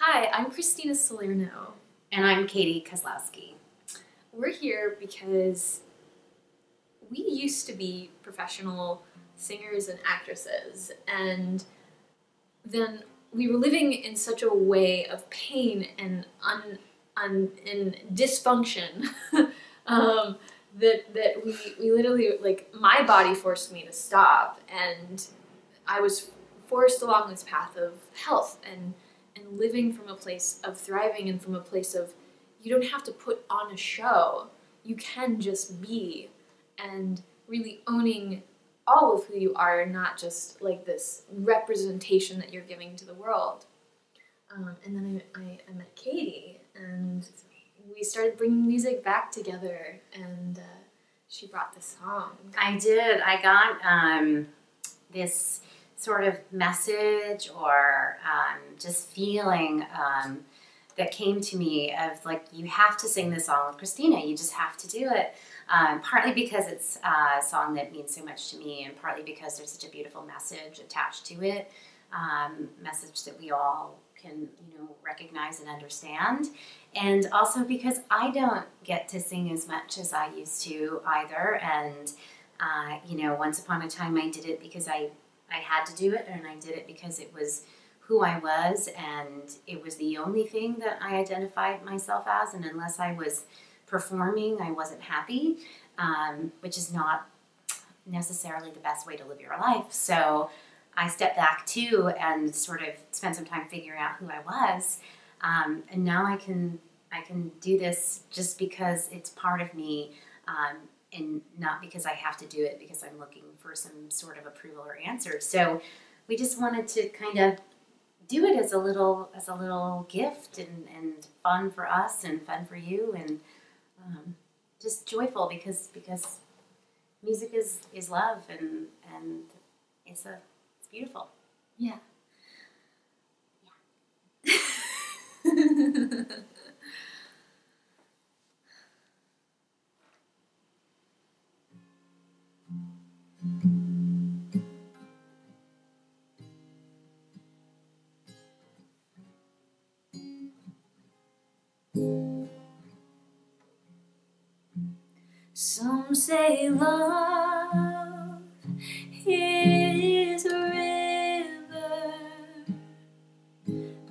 Hi, I'm Christina Salerno. And I'm Katie Kozlowski. We're here because we used to be professional singers and actresses, and then we were living in such a way of pain and dysfunction that we literally, like, my body forced me to stop, and I was forced along this path of health and living from a place of thriving and from a place of, you don't have to put on a show, you can just be, and really owning all of who you are, not just like this representation that you're giving to the world. And then I met Katie, and we started bringing music back together, and she brought this song. I did. I got this sort of message or just feeling that came to me of, like, you have to sing this song with Christina. You just have to do it. Partly because it's a song that means so much to me, and partly because there's such a beautiful message attached to it, message that we all can, you know, recognize and understand. And also because I don't get to sing as much as I used to either. And, you know, once upon a time I did it because I had to do it, and I did it because it was who I was, and it was the only thing that I identified myself as, and unless I was performing, I wasn't happy, which is not necessarily the best way to live your life. So I stepped back too and sort of spent some time figuring out who I was, and now I can do this just because it's part of me, and not because I have to do it because I'm looking for some sort of approval or answer. So we just wanted to kind of do it as a little gift and fun for us and fun for you, and just joyful because music is love, and it's beautiful. Yeah. Yeah. Some say love is a river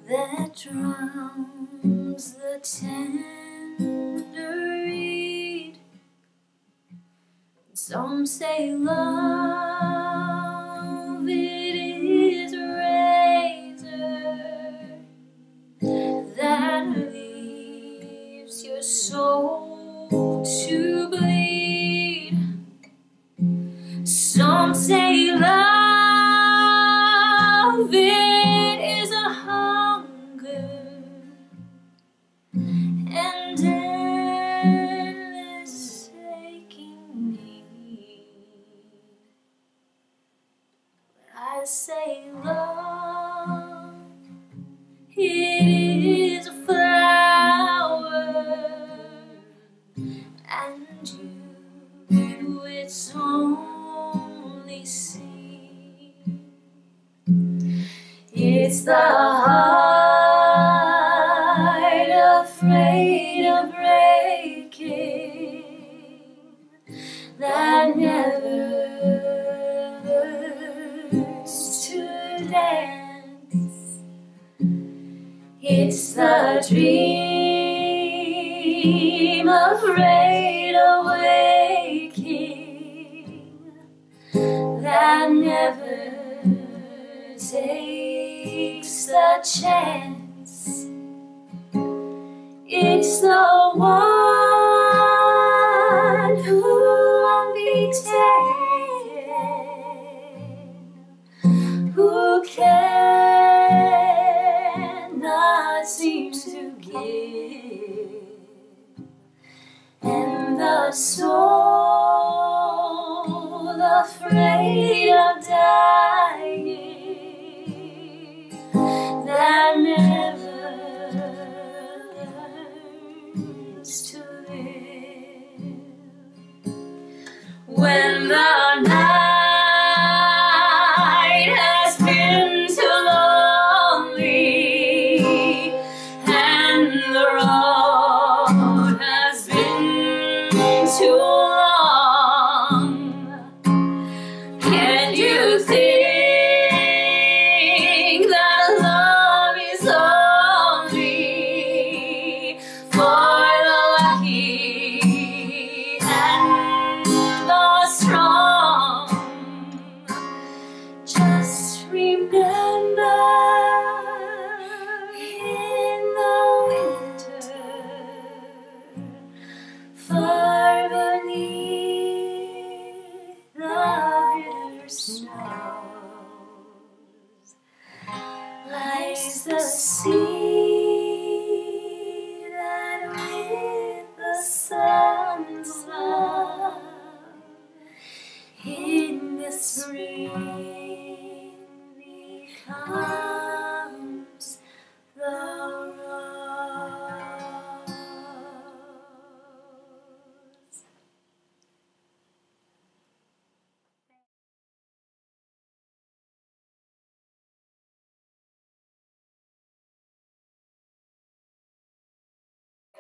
that drowns the tender reed. Some say love, it is a razor that leaves your soul to bleed. Some say love, it is a hunger and endless aching need. But I say love, it is a flower, and you, it's home. It's the heart afraid of breaking that never learns to dance. It's the dream afraid of waking that never takes the chance. It's the one who won't be taken, who cannot seem to give, and the soul afraid of dying that never learns to live. When the night has been too lonely, see that with the sun's love in the spring becomes the rose.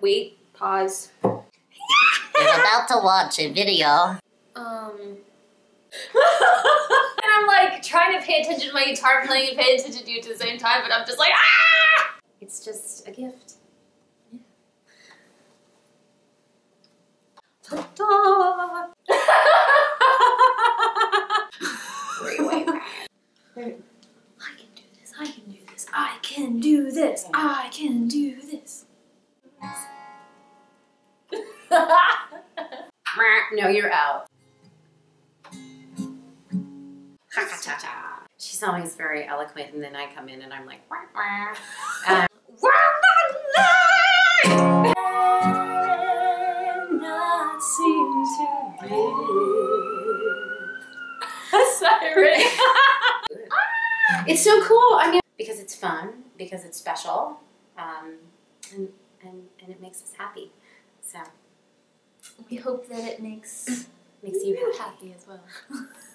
Wait, pause. You're about to watch a video. And I'm like trying to pay attention to my guitar playing and pay attention to you at the same time, but I'm just like, ah! It's just a gift. Yeah. Ta-da! I can do this, I can do this, I can do this, I can do this. No, you're out. She's always very eloquent, and then I come in and I'm like, wah, wah. Not seem to be a siren. It's so cool. I mean, because it's fun, because it's special, and it makes us happy. So we hope that it makes you happy as well.